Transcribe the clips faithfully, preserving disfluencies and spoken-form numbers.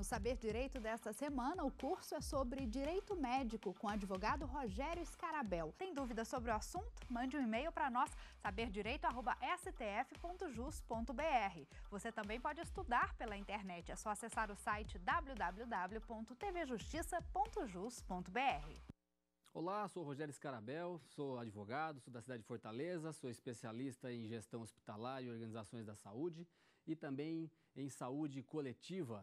No Saber Direito desta semana, o curso é sobre Direito Médico, com o advogado Rogério Scarabel. Tem dúvidas sobre o assunto? Mande um e-mail para nós, saber direito arroba s t f ponto jus ponto b r. Você também pode estudar pela internet, é só acessar o site w w w ponto t v justiça ponto jus ponto b r. Olá, sou Rogério Scarabel, sou advogado, sou da cidade de Fortaleza, sou especialista em gestão hospitalar e organizações da saúde e também em saúde coletiva.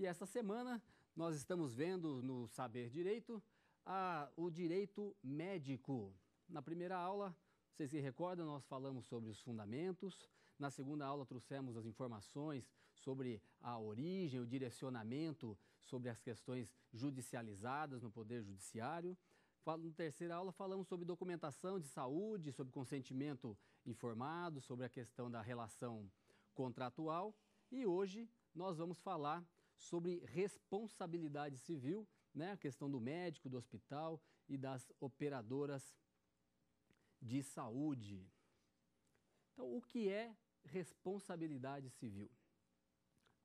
E esta semana nós estamos vendo no Saber Direito a, o direito médico. Na primeira aula, vocês se recordam, nós falamos sobre os fundamentos. Na segunda aula trouxemos as informações sobre a origem, o direcionamento sobre as questões judicializadas no Poder Judiciário. Na terceira aula falamos sobre documentação de saúde, sobre consentimento informado, sobre a questão da relação contratual. E hoje nós vamos falar sobre responsabilidade civil, né? A questão do médico, do hospital e das operadoras de saúde. Então, o que é responsabilidade civil?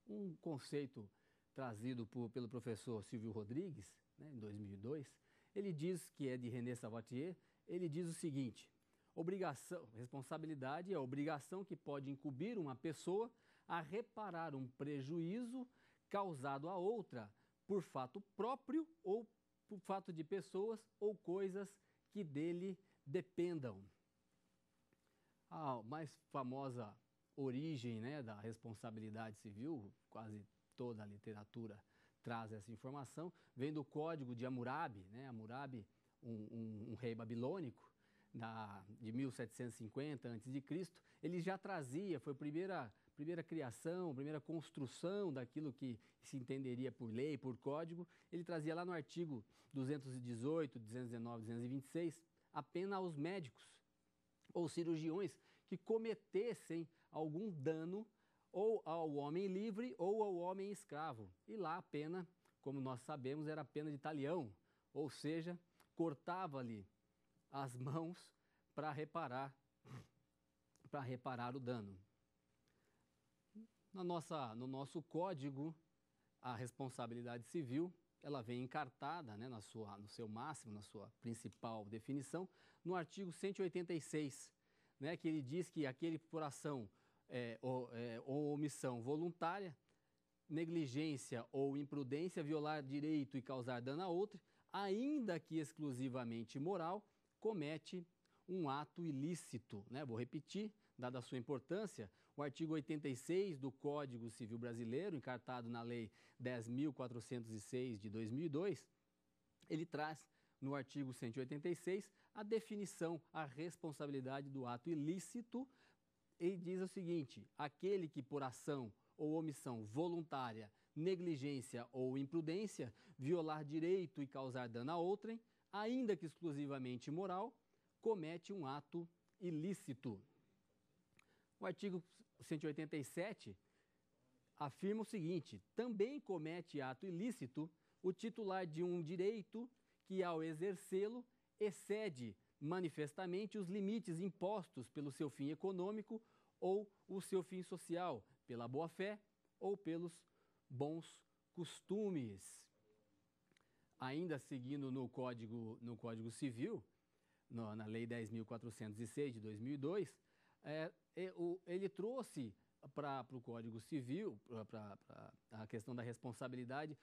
Um conceito trazido por, pelo professor Silvio Rodrigues, né, em dois mil e dois, ele diz, que é de René Savatier, ele diz o seguinte: obrigação, responsabilidade é a obrigação que pode incumbir uma pessoa a reparar um prejuízo causado a outra por fato próprio ou por fato de pessoas ou coisas que dele dependam. A mais famosa origem, né, da responsabilidade civil, quase toda a literatura traz essa informação, vem do código de Hamurabi, né? Hamurabi, um, um, um rei babilônico da, de mil setecentos e cinquenta antes de Cristo, ele já trazia, foi a primeira, primeira criação, primeira construção daquilo que se entenderia por lei, por código. Ele trazia lá no artigo duzentos e dezoito, duzentos e dezenove, duzentos e vinte e seis, a pena aos médicos ou cirurgiões que cometessem algum dano ou ao homem livre ou ao homem escravo. E lá a pena, como nós sabemos, era a pena de talião, ou seja, cortava-lhe as mãos para reparar, para reparar o dano. Na nossa, no nosso código, a responsabilidade civil, ela vem encartada, né, na sua, no seu máximo, na sua principal definição, no artigo cento e oitenta e seis, né, que ele diz que aquele por ação É, ou, é, ou omissão voluntária, negligência ou imprudência, violar direito e causar dano a outro, ainda que exclusivamente moral, comete um ato ilícito, né? Vou repetir, dada a sua importância, o artigo oitenta e seis do Código Civil Brasileiro, encartado na Lei dez mil quatrocentos e seis de dois mil e dois, ele traz no artigo cento e oitenta e seis a definição, a responsabilidade do ato ilícito. Ele diz o seguinte: aquele que por ação ou omissão voluntária, negligência ou imprudência, violar direito e causar dano a outrem, ainda que exclusivamente moral, comete um ato ilícito. O artigo cento e oitenta e sete afirma o seguinte: também comete ato ilícito o titular de um direito que, ao exercê-lo, excede manifestamente os limites impostos pelo seu fim econômico ou o seu fim social, pela boa-fé ou pelos bons costumes. Ainda seguindo no Código, no Código Civil, no, na Lei dez mil quatrocentos e seis de dois mil e dois, é, ele trouxe para o Código Civil, para a questão da responsabilidade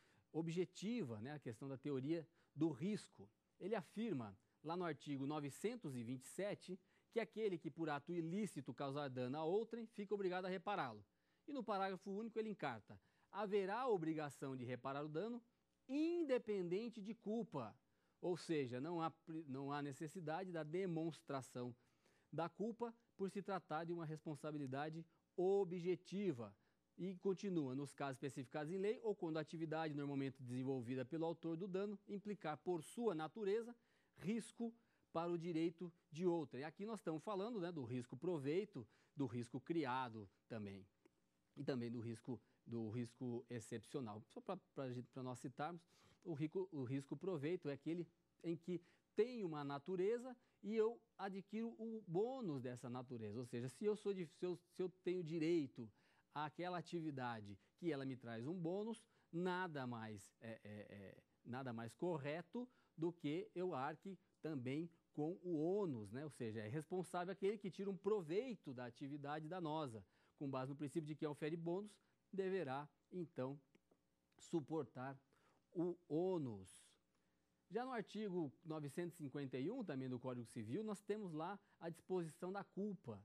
objetiva, né, a questão da teoria do risco. Ele afirma, lá no artigo novecentos e vinte e sete, que aquele que por ato ilícito causar dano a outrem fica obrigado a repará-lo. E no parágrafo único ele encarta: haverá obrigação de reparar o dano independente de culpa, ou seja, não há, não há necessidade da demonstração da culpa por se tratar de uma responsabilidade objetiva. E continua: nos casos especificados em lei ou quando a atividade normalmente desenvolvida pelo autor do dano implicar por sua natureza risco para o direito de outra. E aqui nós estamos falando, né, do risco proveito, do risco criado também, e também do risco, do risco excepcional. Só para nós citarmos, o, rico, o risco proveito é aquele em que tem uma natureza e eu adquiro o bônus dessa natureza. Ou seja, se eu, sou de, se eu, se eu tenho direito àquela atividade que ela me traz um bônus, nada mais, é, é, é, nada mais correto do que eu arque também com o ônus, né? Ou seja, é responsável aquele que tira um proveito da atividade danosa, com base no princípio de que ofere bônus, deverá, então, suportar o ônus. Já no artigo novecentos e cinquenta e um, também do Código Civil, nós temos lá a disposição da culpa.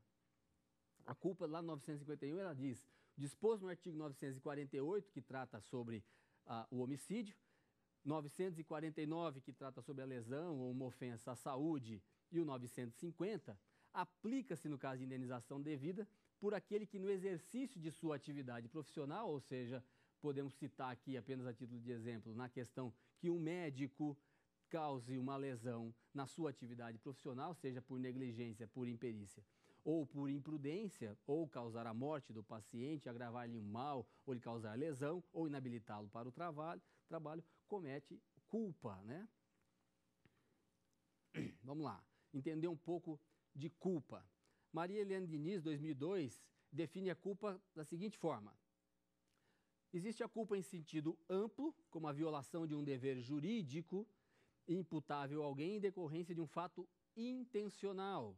A culpa lá no novecentos e cinquenta e um, ela diz, disposto no artigo novecentos e quarenta e oito, que trata sobre ah, o homicídio, novecentos e quarenta e nove, que trata sobre a lesão ou uma ofensa à saúde, e o novecentos e cinquenta, aplica-se no caso de indenização devida por aquele que no exercício de sua atividade profissional, ou seja, podemos citar aqui apenas a título de exemplo, na questão que um médico cause uma lesão na sua atividade profissional, seja por negligência, por imperícia ou por imprudência, ou causar a morte do paciente, agravar-lhe um mal, ou lhe causar lesão, ou inabilitá-lo para o trabalho, trabalho comete culpa, né? Vamos lá, entender um pouco de culpa. Maria Helena Diniz, dois mil e dois, define a culpa da seguinte forma. Existe a culpa em sentido amplo, como a violação de um dever jurídico, imputável a alguém em decorrência de um fato intencional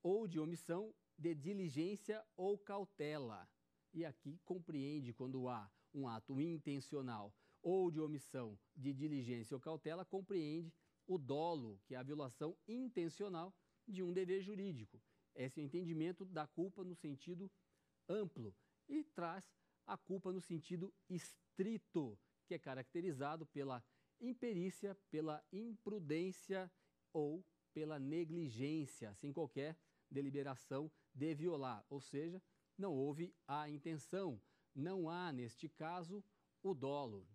ou de omissão de diligência ou cautela. E aqui compreende quando há um ato intencional ou de omissão de diligência ou cautela, compreende o dolo, que é a violação intencional de um dever jurídico. Esse é o entendimento da culpa no sentido amplo e traz a culpa no sentido estrito, que é caracterizado pela imperícia, pela imprudência ou pela negligência, sem qualquer deliberação de violar, ou seja, não houve a intenção, não há, neste caso, o dolo.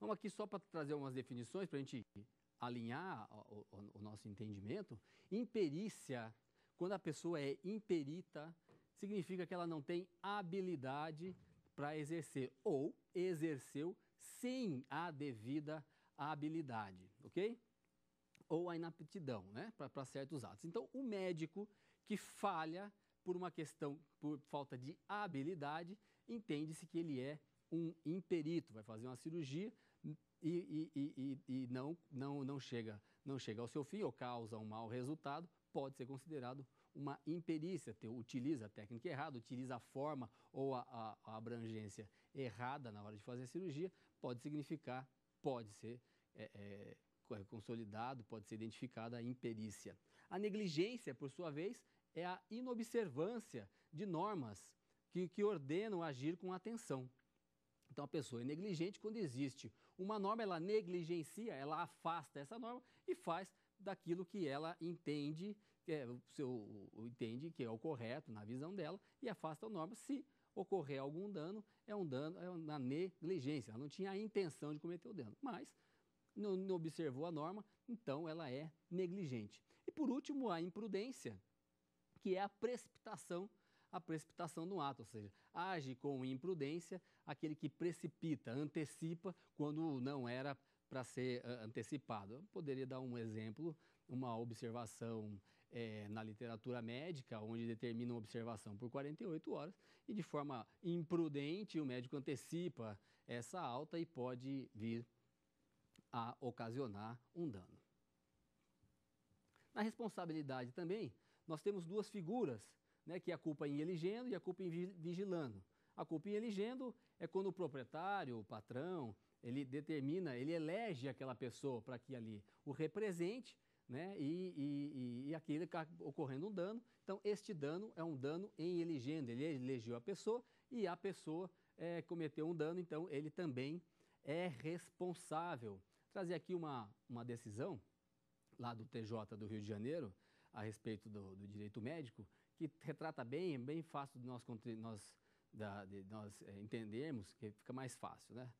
Vamos aqui só para trazer umas definições, para a gente alinhar o, o, o nosso entendimento. Imperícia, quando a pessoa é imperita, significa que ela não tem habilidade para exercer ou exerceu sem a devida habilidade, ok? Ou a inaptidão, né, para certos atos. Então, o médico que falha por uma questão, por falta de habilidade, entende-se que ele é um imperito, vai fazer uma cirurgia e, e, e, e, e não, não, não, chega, não chega ao seu fim ou causa um mau resultado, pode ser considerado uma imperícia, utiliza a técnica errada, utiliza a forma ou a, a, a abrangência errada na hora de fazer a cirurgia, pode significar, pode ser é, é, consolidado, pode ser identificada a imperícia. A negligência, por sua vez, é a inobservância de normas que, que ordenam agir com atenção. Então, a pessoa é negligente quando existe uma norma, ela negligencia, ela afasta essa norma e faz daquilo que ela entende que é, seu, entende que é o correto na visão dela e afasta a norma. Se ocorrer algum dano, é um dano, é uma negligência, ela não tinha a intenção de cometer o dano, mas não, não observou a norma, então ela é negligente. E por último, a imprudência, que é a precipitação, a precipitação do ato, ou seja, age com imprudência aquele que precipita, antecipa quando não era para ser uh, antecipado. Eu poderia dar um exemplo, uma observação é, na literatura médica, onde determina uma observação por quarenta e oito horas e de forma imprudente o médico antecipa essa alta e pode vir a ocasionar um dano. Na responsabilidade também, nós temos duas figuras, né, que é a culpa in eligendo e a culpa in vigilando. A culpa in eligendo é quando o proprietário, o patrão, ele determina, ele elege aquela pessoa para que ali o represente, né, e, e, e aquele está ocorrendo um dano. Então, este dano é um dano in eligendo, ele elegeu a pessoa e a pessoa é, cometeu um dano, então ele também é responsável. Trazer aqui uma, uma decisão lá do T J do Rio de Janeiro a respeito do, do direito médico, que retrata bem, bem fácil de nós, nós, da, de nós é, entendermos, que fica mais fácil, né?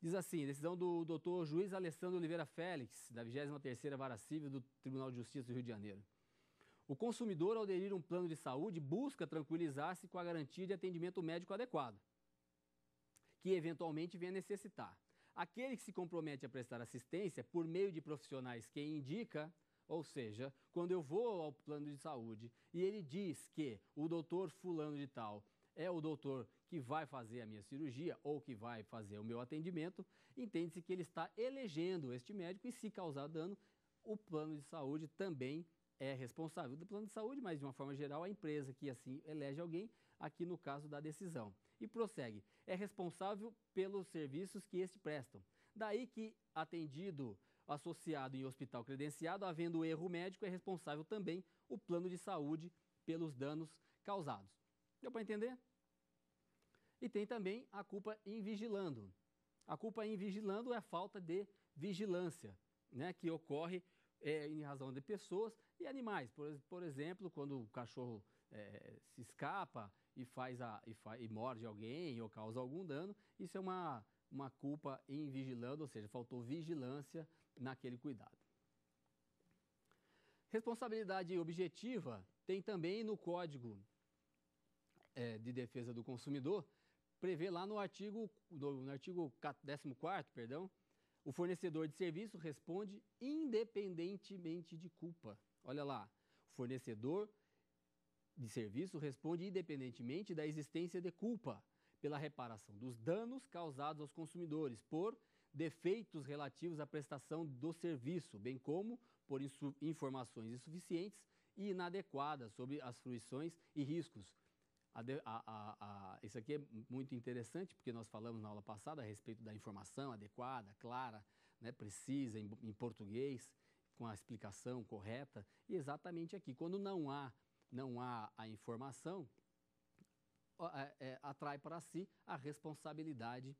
Diz assim, decisão do doutor juiz Alessandro Oliveira Félix, da vigésima terceira Vara Civil do Tribunal de Justiça do Rio de Janeiro. O consumidor, ao aderir a um plano de saúde, busca tranquilizar-se com a garantia de atendimento médico adequado, que eventualmente venha necessitar. Aquele que se compromete a prestar assistência por meio de profissionais que indica, ou seja, quando eu vou ao plano de saúde e ele diz que o doutor fulano de tal é o doutor que vai fazer a minha cirurgia ou que vai fazer o meu atendimento, entende-se que ele está elegendo este médico e, se causar dano, o plano de saúde também é responsável do plano de saúde, mas de uma forma geral a empresa que assim elege alguém, aqui no caso da decisão. E prossegue, é responsável pelos serviços que este prestam. Daí que atendido, associado em hospital credenciado, havendo erro médico, é responsável também o plano de saúde pelos danos causados. Deu para entender? E tem também a culpa in vigilando. A culpa in vigilando é a falta de vigilância, né, que ocorre é, em razão de pessoas e animais. Por, por exemplo, quando o cachorro é, se escapa e, faz a, e, fa, e morde alguém ou causa algum dano, isso é uma, uma culpa in vigilando, ou seja, faltou vigilância naquele cuidado. Responsabilidade objetiva tem também no Código é, de Defesa do Consumidor, prevê lá no artigo, no, no artigo décimo quarto, perdão, o fornecedor de serviço responde independentemente de culpa. Olha lá, o fornecedor de serviço responde independentemente da existência de culpa pela reparação dos danos causados aos consumidores por defeitos relativos à prestação do serviço, bem como por informações insuficientes e inadequadas sobre as fruições e riscos. A, a, a, isso aqui é muito interessante, porque nós falamos na aula passada a respeito da informação adequada, clara, né, precisa, em, em português, com a explicação correta. E exatamente aqui, quando não há, não há a informação, é, é, atrai para si a responsabilidade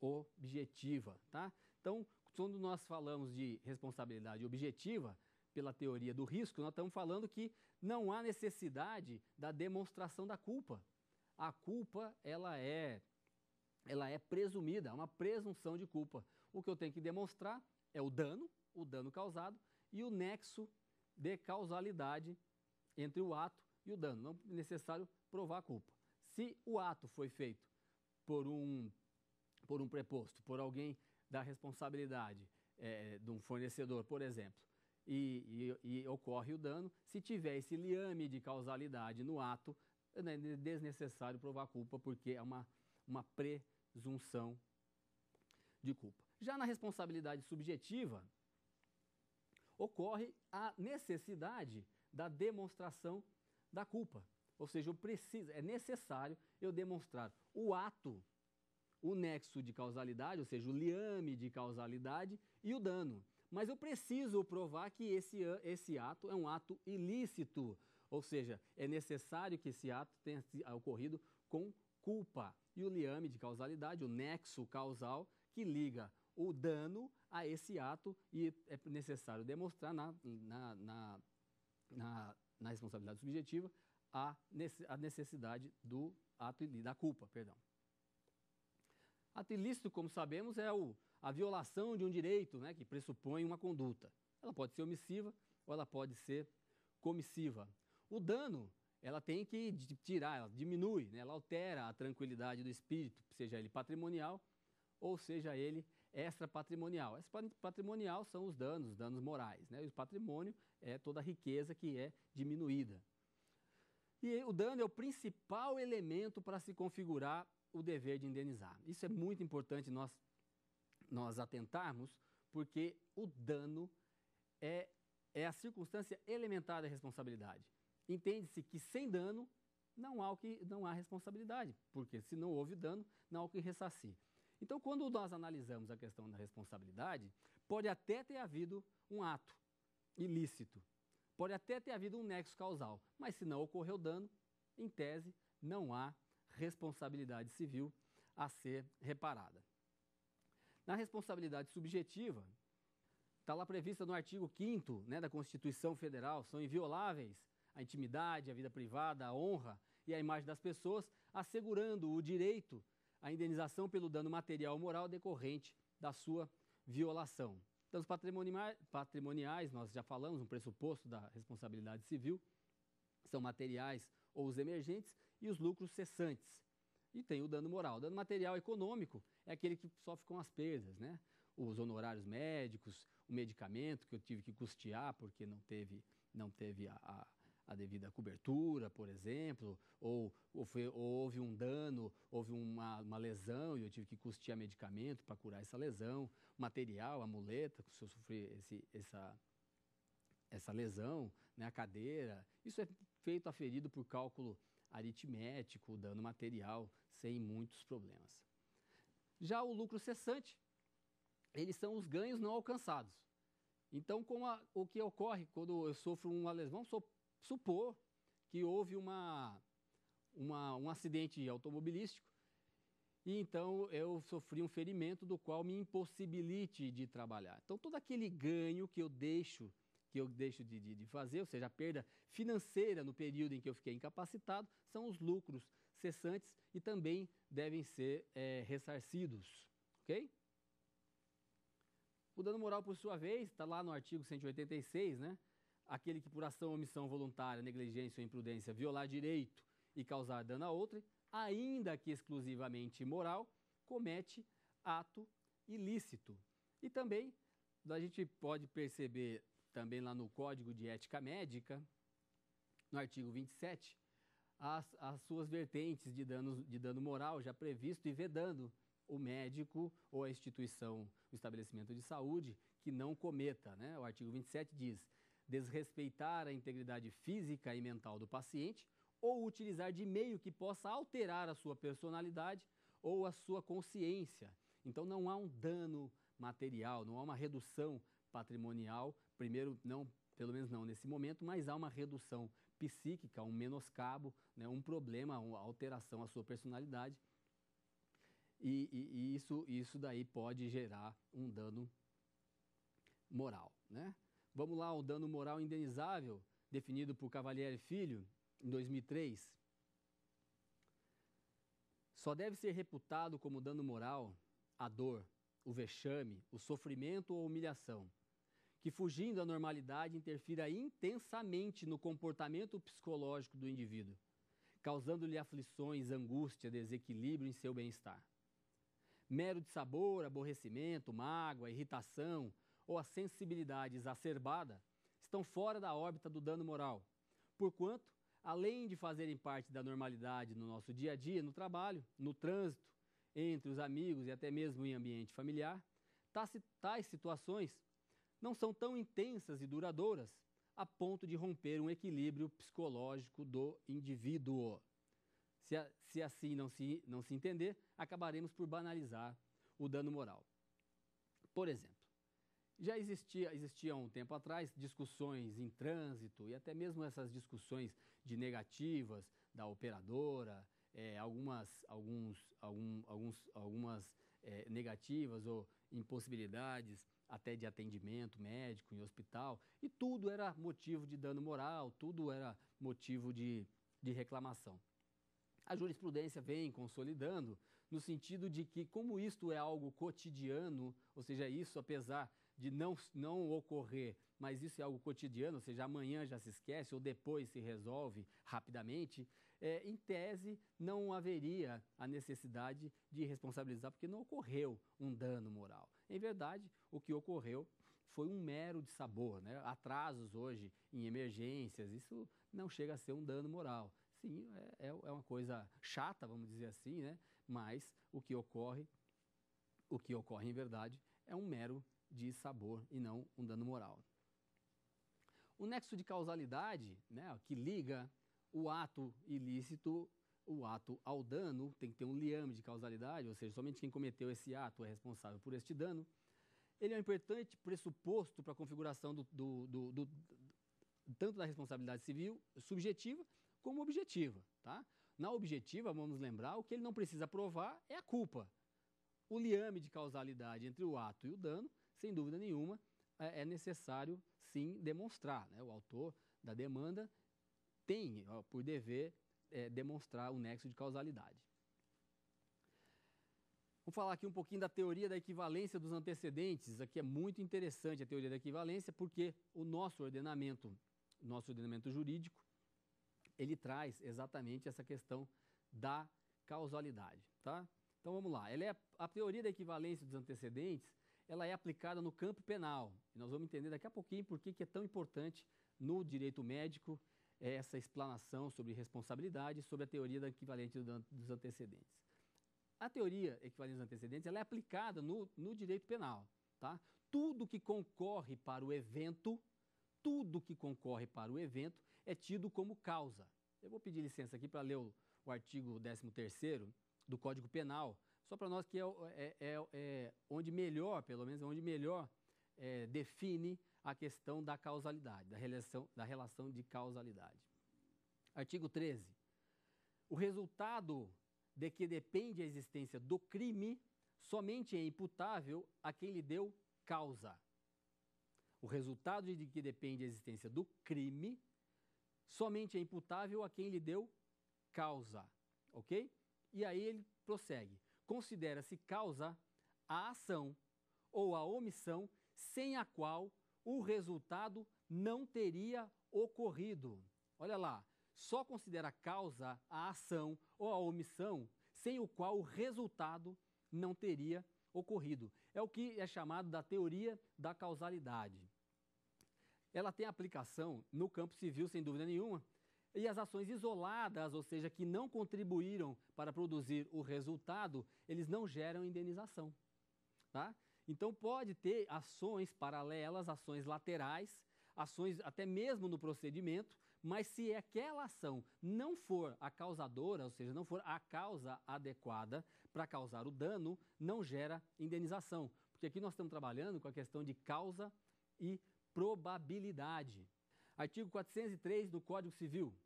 objetiva. Tá? Então, quando nós falamos de responsabilidade objetiva, pela teoria do risco, nós estamos falando que não há necessidade da demonstração da culpa. A culpa, ela é, ela é presumida, é uma presunção de culpa. O que eu tenho que demonstrar é o dano, o dano causado e o nexo de causalidade entre o ato e o dano. Não é necessário provar a culpa. Se o ato foi feito por um, por um preposto, por alguém da responsabilidade é, de um fornecedor, por exemplo, E, e, e ocorre o dano, se tiver esse liame de causalidade no ato, é desnecessário provar a culpa, porque é uma, uma presunção de culpa. Já na responsabilidade subjetiva, ocorre a necessidade da demonstração da culpa. Ou seja, eu preciso, é necessário eu demonstrar o ato, o nexo de causalidade, ou seja, o liame de causalidade e o dano. Mas eu preciso provar que esse, esse ato é um ato ilícito, ou seja, é necessário que esse ato tenha ocorrido com culpa. E o liame de causalidade, o nexo causal, que liga o dano a esse ato e é necessário demonstrar na, na, na, na, na responsabilidade subjetiva a necessidade do ato da culpa. Perdão. Ato ilícito, como sabemos, é o... a violação de um direito, né, que pressupõe uma conduta. Ela pode ser omissiva ou ela pode ser comissiva. O dano, ela tem que tirar, ela diminui, né, ela altera a tranquilidade do espírito, seja ele patrimonial ou seja ele extrapatrimonial. Esse patrimonial são os danos, os danos morais, né? E o patrimônio é toda a riqueza que é diminuída. E o dano é o principal elemento para se configurar o dever de indenizar. Isso é muito importante nós nós atentarmos, porque o dano é, é a circunstância elementar da responsabilidade. Entende-se que sem dano não há, o que, não há responsabilidade, porque se não houve dano, não há o que ressarcir. Então, quando nós analisamos a questão da responsabilidade, pode até ter havido um ato ilícito, pode até ter havido um nexo causal, mas se não ocorreu dano, em tese, não há responsabilidade civil a ser reparada. Na responsabilidade subjetiva, está lá prevista no artigo quinto, né, da Constituição Federal, são invioláveis a intimidade, a vida privada, a honra e a imagem das pessoas, assegurando o direito à indenização pelo dano material ou moral decorrente da sua violação. Danos patrimoniais, nós já falamos, um pressuposto da responsabilidade civil, são materiais ou os emergentes e os lucros cessantes. E tem o dano moral. O dano material econômico é aquele que sofre com as perdas, né? Os honorários médicos, o medicamento que eu tive que custear porque não teve, não teve a, a, a devida cobertura, por exemplo, ou, ou, foi, ou houve um dano, houve uma, uma lesão e eu tive que custear medicamento para curar essa lesão, material, a muleta, se eu sofri esse, essa, essa lesão, né, a cadeira. Isso é feito aferido por cálculo aritmético, dano material, sem muitos problemas. Já o lucro cessante, eles são os ganhos não alcançados. Então, com a, o que ocorre quando eu sofro uma lesão, vamos supor que houve uma, uma, um acidente automobilístico e então eu sofri um ferimento do qual me impossibilite de trabalhar. Então, todo aquele ganho que eu deixo, que eu deixo de, de, de fazer, ou seja, a perda financeira no período em que eu fiquei incapacitado, são os lucros cessantes e também devem ser é, ressarcidos, ok? O dano moral, por sua vez, está lá no artigo cento e oitenta e seis, né? Aquele que por ação, omissão voluntária, negligência ou imprudência violar direito e causar dano a outro, ainda que exclusivamente moral, comete ato ilícito. E também a gente pode perceber também lá no Código de Ética Médica, no artigo vinte e sete, as, as suas vertentes de dano, de dano moral já previsto e vedando o médico ou a instituição, o estabelecimento de saúde, que não cometa, né? O artigo vinte e sete diz, desrespeitar a integridade física e mental do paciente ou utilizar de meio que possa alterar a sua personalidade ou a sua consciência. Então, não há um dano material, não há uma redução patrimonial, primeiro, não, pelo menos não nesse momento, mas há uma redução psíquica, um menoscabo, né, um problema, uma alteração à sua personalidade. E, e, e isso, isso daí pode gerar um dano moral, né? Vamos lá, o dano moral indenizável, definido por Cavalieri Filho, em dois mil e três. Só deve ser reputado como dano moral a dor, o vexame, o sofrimento ou a humilhação, que fugindo da normalidade interfira intensamente no comportamento psicológico do indivíduo, causando-lhe aflições, angústia, desequilíbrio em seu bem-estar. Mero dissabor, aborrecimento, mágoa, irritação ou a sensibilidade exacerbada estão fora da órbita do dano moral, porquanto, além de fazerem parte da normalidade no nosso dia a dia, no trabalho, no trânsito, entre os amigos e até mesmo em ambiente familiar, tais situações não são tão intensas e duradouras a ponto de romper um equilíbrio psicológico do indivíduo. Se, a, se assim não se, não se entender, acabaremos por banalizar o dano moral. Por exemplo, já existia, existia um tempo atrás discussões em trânsito e até mesmo essas discussões de negativas da operadora, é, algumas, alguns, algum, alguns, algumas é, negativas ou impossibilidades até de atendimento médico em hospital, e tudo era motivo de dano moral, tudo era motivo de, de reclamação. A jurisprudência vem consolidando no sentido de que, como isto é algo cotidiano, ou seja, isso apesar de não, não ocorrer, mas isso é algo cotidiano, ou seja, amanhã já se esquece ou depois se resolve rapidamente, é, em tese não haveria a necessidade de responsabilizar porque não ocorreu um dano moral. Em verdade, o que ocorreu foi um mero dissabor, né? Atrasos hoje em emergências, isso não chega a ser um dano moral. Sim, é, é uma coisa chata, vamos dizer assim, né? Mas o que ocorre, o que ocorre em verdade é um mero dissabor e não um dano moral. O nexo de causalidade, né, que liga o ato ilícito, o ato ao dano, tem que ter um liame de causalidade, ou seja, somente quem cometeu esse ato é responsável por este dano. Ele é um importante pressuposto para a configuração do, do, do, do, tanto da responsabilidade civil subjetiva como objetiva, tá? Na objetiva, vamos lembrar, o que ele não precisa provar é a culpa. O liame de causalidade entre o ato e o dano, sem dúvida nenhuma, é necessário, sim, demonstrar, né? O autor da demanda tem, por dever, é, demonstrar o nexo de causalidade. Vamos falar aqui um pouquinho da teoria da equivalência dos antecedentes. Aqui é muito interessante a teoria da equivalência, porque o nosso ordenamento, nosso ordenamento jurídico, ele traz exatamente essa questão da causalidade, tá? Então, vamos lá. Ela é a teoria da equivalência dos antecedentes, ela é aplicada no campo penal. E nós vamos entender daqui a pouquinho por que que é tão importante no direito médico essa explanação sobre responsabilidade, sobre a teoria da equivalência dos antecedentes. A teoria equivalência dos antecedentes ela é aplicada no, no direito penal. Tá? Tudo que concorre para o evento, tudo que concorre para o evento é tido como causa. Eu vou pedir licença aqui para ler o, o artigo décimo terceiro do Código Penal, só para nós que é, é, é, é onde melhor, pelo menos, onde melhor é, define a questão da causalidade, da relação, da relação de causalidade. Artigo treze. O resultado de que depende a existência do crime somente é imputável a quem lhe deu causa. O resultado de que depende a existência do crime somente é imputável a quem lhe deu causa. Ok? E aí ele prossegue. Considera-se causa a ação ou a omissão sem a qual o resultado não teria ocorrido. Olha lá, só considera causa a ação ou a omissão sem o qual o resultado não teria ocorrido. É o que é chamado da teoria da causalidade. Ela tem aplicação no campo civil, sem dúvida nenhuma, e as ações isoladas, ou seja, que não contribuíram para produzir o resultado, eles não geram indenização, tá? Então, pode ter ações paralelas, ações laterais, ações até mesmo no procedimento, mas se aquela ação não for a causadora, ou seja, não for a causa adequada para causar o dano, não gera indenização. Porque aqui nós estamos trabalhando com a questão de causa e probabilidade. Artigo quatrocentos e três do Código Civil.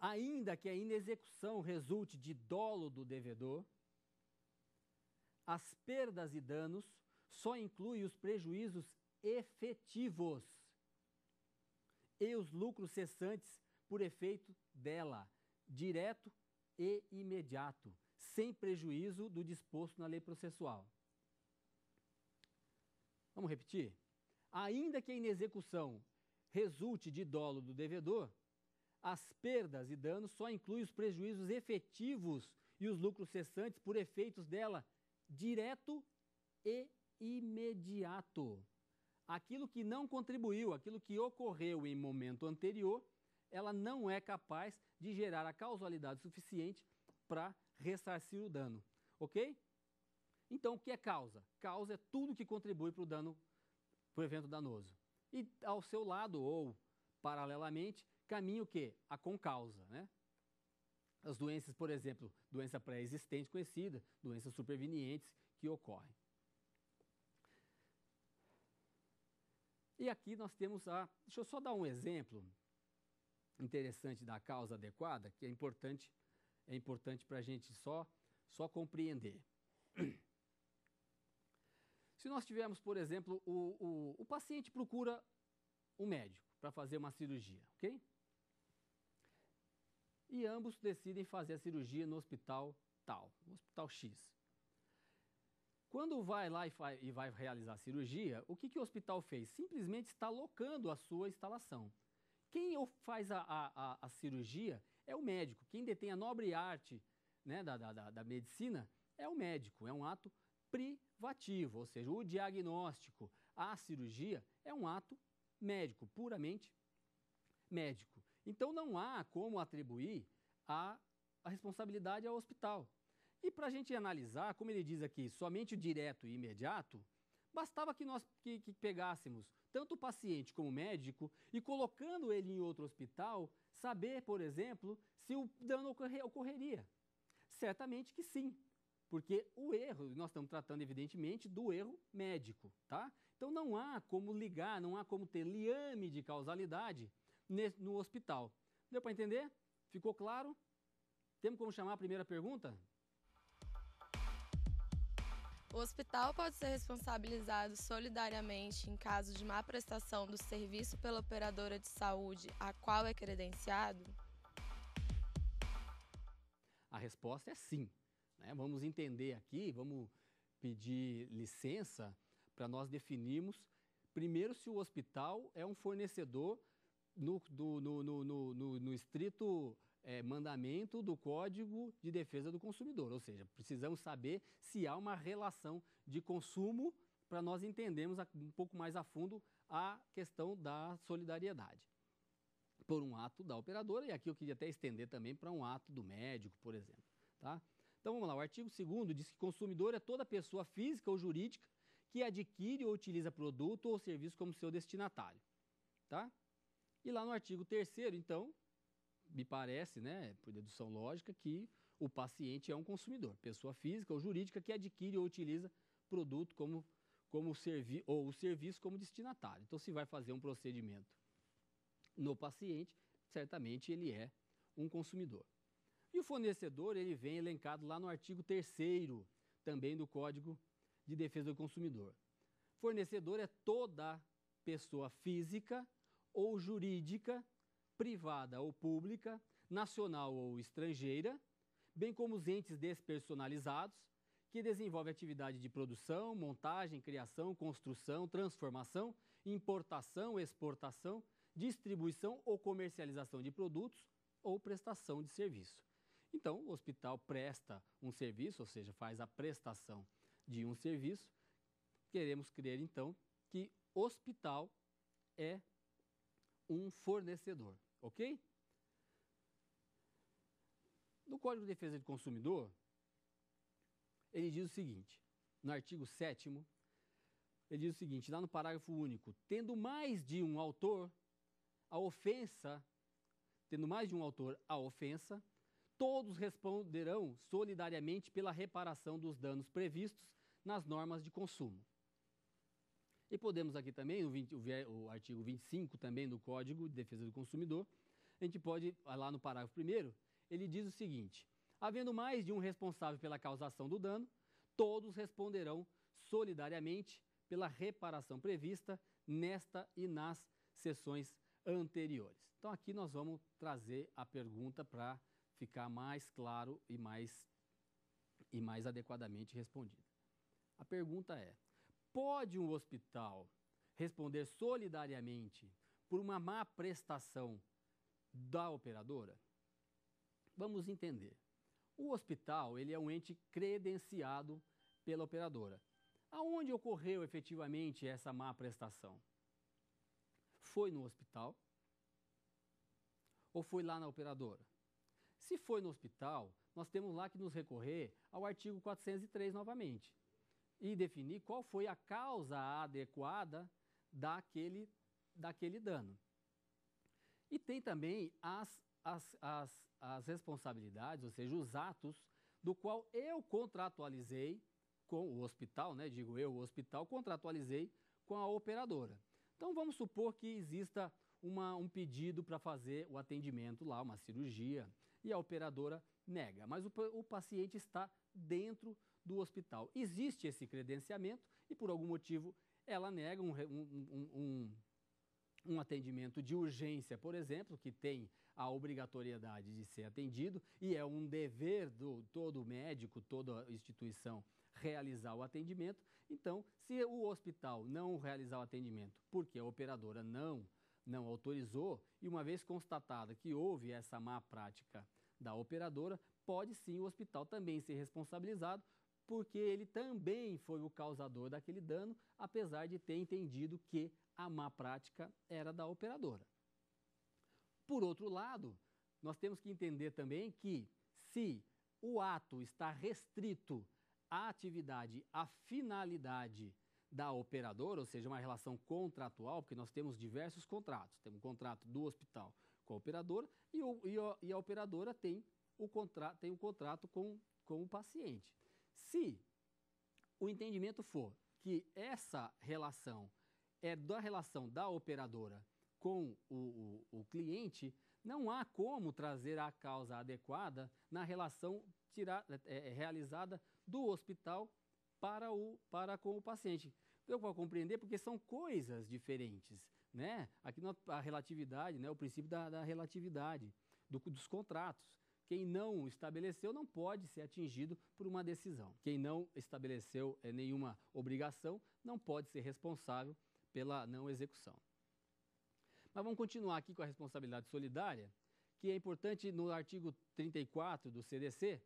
Ainda que a inexecução resulte de dolo do devedor, as perdas e danos só incluem os prejuízos efetivos e os lucros cessantes por efeito dela, direto e imediato, sem prejuízo do disposto na lei processual. Vamos repetir? Ainda que a inexecução resulte de dolo do devedor, as perdas e danos só incluem os prejuízos efetivos e os lucros cessantes por efeitos dela, direto e imediato. Aquilo que não contribuiu, aquilo que ocorreu em momento anterior, ela não é capaz de gerar a causalidade suficiente para ressarcir o dano, ok? Então, o que é causa? Causa é tudo que contribui para o dano, para o evento danoso. E ao seu lado, ou paralelamente, caminha o quê? A concausa, né? As doenças, por exemplo, doença pré-existente conhecida, doenças supervenientes que ocorrem. E aqui nós temos a... Deixa eu só dar um exemplo interessante da causa adequada, que é importante, é importante para a gente só, só compreender. Se nós tivermos, por exemplo, o, o, o paciente procura um médico para fazer uma cirurgia, ok? E ambos decidem fazer a cirurgia no hospital tal, no hospital X. Quando vai lá e vai realizar a cirurgia, o que, que o hospital fez? Simplesmente está locando a sua instalação. Quem faz a, a, a cirurgia é o médico. Quem detém a nobre arte, né, da, da, da medicina é o médico. É um ato privativo, ou seja, o diagnóstico, a cirurgia é um ato médico, puramente médico. Então, não há como atribuir a, a responsabilidade ao hospital. E para a gente analisar, como ele diz aqui, somente o direto e imediato, bastava que nós que, que pegássemos tanto o paciente como o médico e, colocando ele em outro hospital, saber, por exemplo, se o dano ocorreria. Certamente que sim, porque o erro, nós estamos tratando, evidentemente, do erro médico, tá? Então, não há como ligar, não há como ter liame de causalidade no hospital. Deu para entender? Ficou claro? Temos como chamar a primeira pergunta? O hospital pode ser responsabilizado solidariamente em caso de má prestação do serviço pela operadora de saúde a qual é credenciado? A resposta é sim, né? Vamos entender aqui, vamos pedir licença para nós definirmos primeiro se o hospital é um fornecedor No, do, no, no, no, no, no estrito é, mandamento do Código de Defesa do Consumidor. Ou seja, precisamos saber se há uma relação de consumo para nós entendermos um pouco mais a fundo a questão da solidariedade. por um ato da operadora, e aqui eu queria até estender também para um ato do médico, por exemplo. Tá? Então vamos lá, o artigo segundo diz que consumidor é toda pessoa física ou jurídica que adquire ou utiliza produto ou serviço como seu destinatário. Tá? E lá no artigo terceiro, então, me parece, né, por dedução lógica, que o paciente é um consumidor, pessoa física ou jurídica que adquire ou utiliza produto como, como servi ou o serviço como destinatário. Então, se vai fazer um procedimento no paciente, certamente ele é um consumidor. E o fornecedor, ele vem elencado lá no artigo terceiro, também do Código de Defesa do Consumidor. Fornecedor é toda pessoa física ou jurídica, privada ou pública, nacional ou estrangeira, bem como os entes despersonalizados, que desenvolve atividade de produção, montagem, criação, construção, transformação, importação, exportação, distribuição ou comercialização de produtos ou prestação de serviço. Então, o hospital presta um serviço, ou seja, faz a prestação de um serviço. Queremos crer, então, que hospital é um fornecedor, ok? No Código de Defesa do Consumidor, ele diz o seguinte, no artigo sétimo, ele diz o seguinte, lá no parágrafo único, tendo mais de um autor, a ofensa, tendo mais de um autor a ofensa, todos responderão solidariamente pela reparação dos danos previstos nas normas de consumo. E podemos aqui também, o, vinte, o, o artigo vinte e cinco também do Código de Defesa do Consumidor, a gente pode, lá no parágrafo primeiro, ele diz o seguinte, havendo mais de um responsável pela causação do dano, todos responderão solidariamente pela reparação prevista nesta e nas sessões anteriores. Então, aqui nós vamos trazer a pergunta para ficar mais claro e mais, e mais adequadamente respondida. A pergunta é, pode um hospital responder solidariamente por uma má prestação da operadora? Vamos entender. O hospital, ele é um ente credenciado pela operadora. Aonde ocorreu efetivamente essa má prestação? Foi no hospital ou foi lá na operadora? Se foi no hospital, nós temos lá que nos recorrer ao artigo quatrocentos e três novamente e definir qual foi a causa adequada daquele, daquele dano. E tem também as As, as, as responsabilidades, ou seja, os atos do qual eu contratualizei com o hospital, né? Digo eu, o hospital, contratualizei com a operadora. Então, vamos supor que exista uma, um pedido para fazer o atendimento lá, uma cirurgia, e a operadora nega, mas o, o paciente está dentro do hospital. Existe esse credenciamento e, por algum motivo, ela nega um, um, um, um um atendimento de urgência, por exemplo, que tem a obrigatoriedade de ser atendido e é um dever do todo médico, toda instituição realizar o atendimento. Então, se o hospital não realizar o atendimento porque a operadora não, não autorizou, e uma vez constatada que houve essa má prática da operadora, pode sim o hospital também ser responsabilizado, porque ele também foi o causador daquele dano, apesar de ter entendido que a má prática era da operadora. Por outro lado, nós temos que entender também que se o ato está restrito à atividade, à finalidade da operadora, ou seja, uma relação contratual, porque nós temos diversos contratos, temos o contrato do hospital com a operadora e, o, e, a, e a operadora tem o, contra, tem o contrato com, com o paciente. Se o entendimento for que essa relação é da relação da operadora com o, o, o cliente, não há como trazer a causa adequada na relação tirar, é, realizada do hospital para, o, para com o paciente. Eu vou compreender porque são coisas diferentes, né? Aqui na, a relatividade, né, o princípio da, da relatividade do, dos contratos. Quem não estabeleceu não pode ser atingido por uma decisão. Quem não estabeleceu é, nenhuma obrigação não pode ser responsável pela não execução. Mas vamos continuar aqui com a responsabilidade solidária, que é importante no artigo trinta e quatro do C D C,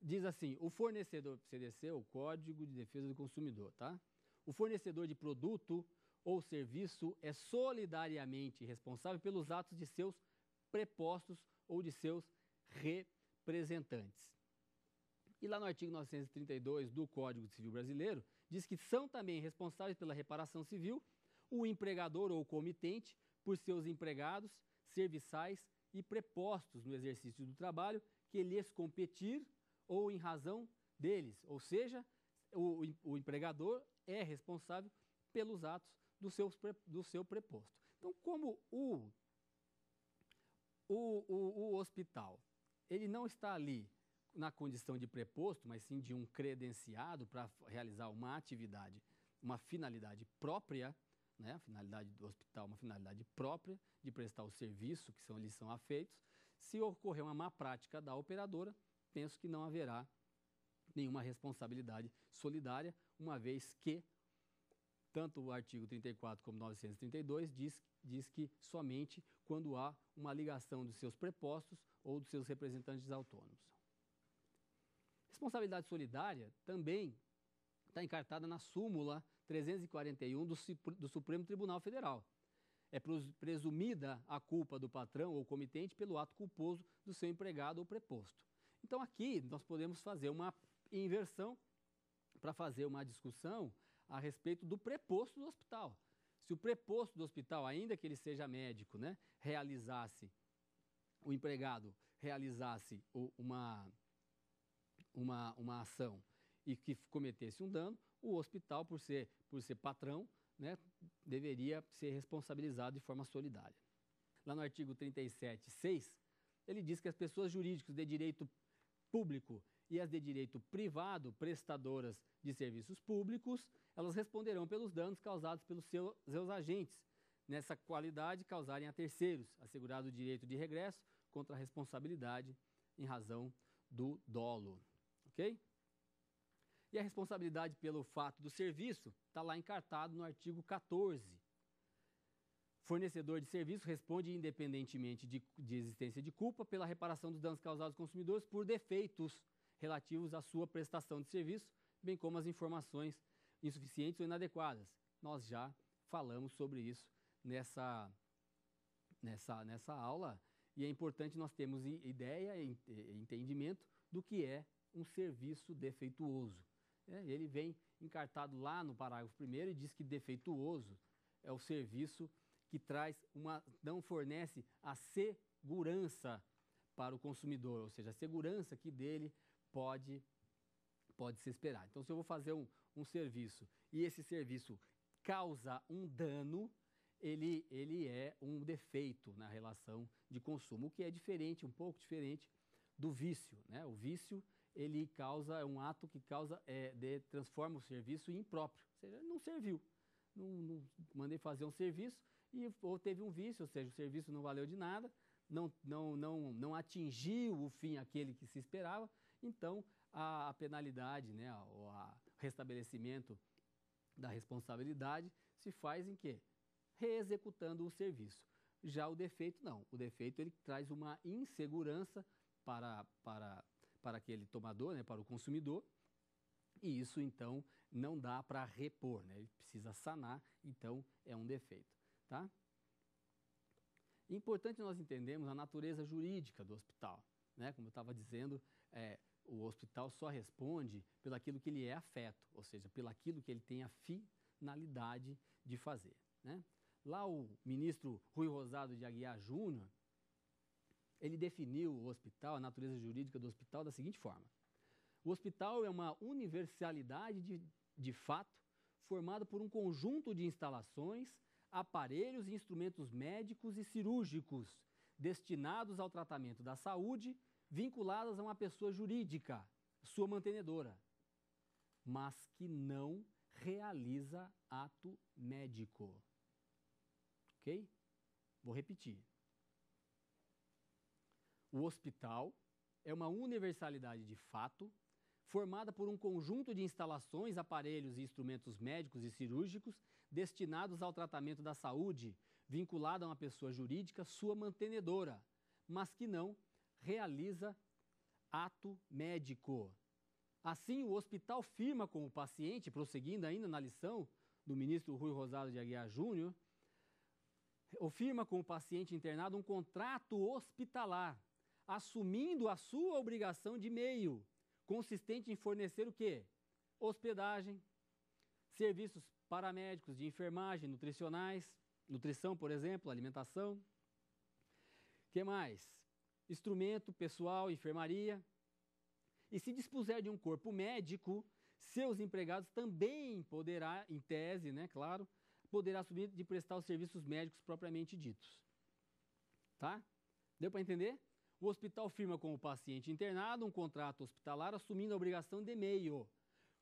diz assim, o fornecedor, C D C, o Código de Defesa do Consumidor, tá? O fornecedor de produto ou serviço é solidariamente responsável pelos atos de seus prepostos ou de seus representantes. E lá no artigo novecentos e trinta e dois do Código Civil Brasileiro, diz que são também responsáveis pela reparação civil o empregador ou comitente por seus empregados, serviçais e prepostos no exercício do trabalho que lhes competir ou em razão deles. Ou seja, o, o empregador é responsável pelos atos do seu, do seu preposto. Então, como o, o, o, o hospital ele não está ali na condição de preposto, mas sim de um credenciado para realizar uma atividade, uma finalidade própria, né? A finalidade do hospital, uma finalidade própria de prestar o serviço que são, lhes são afeitos. Se ocorrer uma má prática da operadora, penso que não haverá nenhuma responsabilidade solidária, uma vez que tanto o artigo trinta e quatro como novecentos e trinta e dois diz, diz que somente quando há uma ligação dos seus prepostos ou dos seus representantes autônomos. Responsabilidade solidária também está encartada na súmula trezentos e quarenta e um do, do Supremo Tribunal Federal. É presumida a culpa do patrão ou comitente pelo ato culposo do seu empregado ou preposto. Então, aqui nós podemos fazer uma inversão para fazer uma discussão a respeito do preposto do hospital. Se o preposto do hospital, ainda que ele seja médico, né, realizasse, o empregado realizasse uma... Uma, uma ação e que cometesse um dano, o hospital, por ser, por ser patrão, né, deveria ser responsabilizado de forma solidária. Lá no artigo trinta e sete, seis, ele diz que as pessoas jurídicas de direito público e as de direito privado, prestadoras de serviços públicos, elas responderão pelos danos causados pelos seu, seus agentes, nessa qualidade causarem a terceiros, assegurado o direito de regresso contra a responsabilidade em razão do dolo. Ok? E a responsabilidade pelo fato do serviço está lá encartado no artigo quatorze. Fornecedor de serviço responde independentemente de, de existência de culpa pela reparação dos danos causados aos consumidores por defeitos relativos à sua prestação de serviço, bem como as informações insuficientes ou inadequadas. Nós já falamos sobre isso nessa, nessa, nessa aula e é importante nós termos ideia e entendimento do que é um serviço defeituoso. Ele vem encartado lá no parágrafo primeiro e diz que defeituoso é o serviço que traz uma, não fornece a segurança para o consumidor, ou seja, a segurança que dele pode, pode se esperar. Então, se eu vou fazer um, um serviço e esse serviço causa um dano, ele, ele é um defeito na relação de consumo, o que é diferente, um pouco diferente do vício, né? O vício ele causa, é um ato que causa, é, de, transforma o serviço em impróprio, ou seja, não serviu, não, não mandei fazer um serviço e ou teve um vício, ou seja, o serviço não valeu de nada, não, não, não, não atingiu o fim aquele que se esperava, então a, a penalidade, né, o restabelecimento da responsabilidade se faz em quê? Reexecutando o serviço. Já o defeito não, o defeito ele traz uma insegurança para, para para aquele tomador, né, para o consumidor, e isso, então, não dá para repor, né, ele precisa sanar, então é um defeito. Tá? Importante nós entendermos a natureza jurídica do hospital. Né? Como eu estava dizendo, é, o hospital só responde pelo aquilo que ele é afeto, ou seja, pelo aquilo que ele tem a finalidade de fazer. Né? Lá o ministro Rui Rosado de Aguiar Júnior, ele definiu o hospital, a natureza jurídica do hospital, da seguinte forma. O hospital é uma universalidade de, de fato formada por um conjunto de instalações, aparelhos e instrumentos médicos e cirúrgicos destinados ao tratamento da saúde, vinculadas a uma pessoa jurídica, sua mantenedora, mas que não realiza ato médico. Ok? Vou repetir. O hospital é uma universalidade de fato, formada por um conjunto de instalações, aparelhos e instrumentos médicos e cirúrgicos destinados ao tratamento da saúde, vinculada a uma pessoa jurídica, sua mantenedora, mas que não realiza ato médico. Assim, o hospital firma com o paciente, prosseguindo ainda na lição, do ministro Rui Rosado de Aguiar Júnior, firma com o paciente internado um contrato hospitalar, assumindo a sua obrigação de meio, consistente em fornecer o quê? Hospedagem, serviços paramédicos de enfermagem, nutricionais, nutrição, por exemplo, alimentação. O que mais? Instrumento, pessoal, enfermaria. E se dispuser de um corpo médico, seus empregados também poderá, em tese, né, claro, poderá assumir de prestar os serviços médicos propriamente ditos. Tá? Deu para entender? O hospital firma com o paciente internado um contrato hospitalar assumindo a obrigação de meio,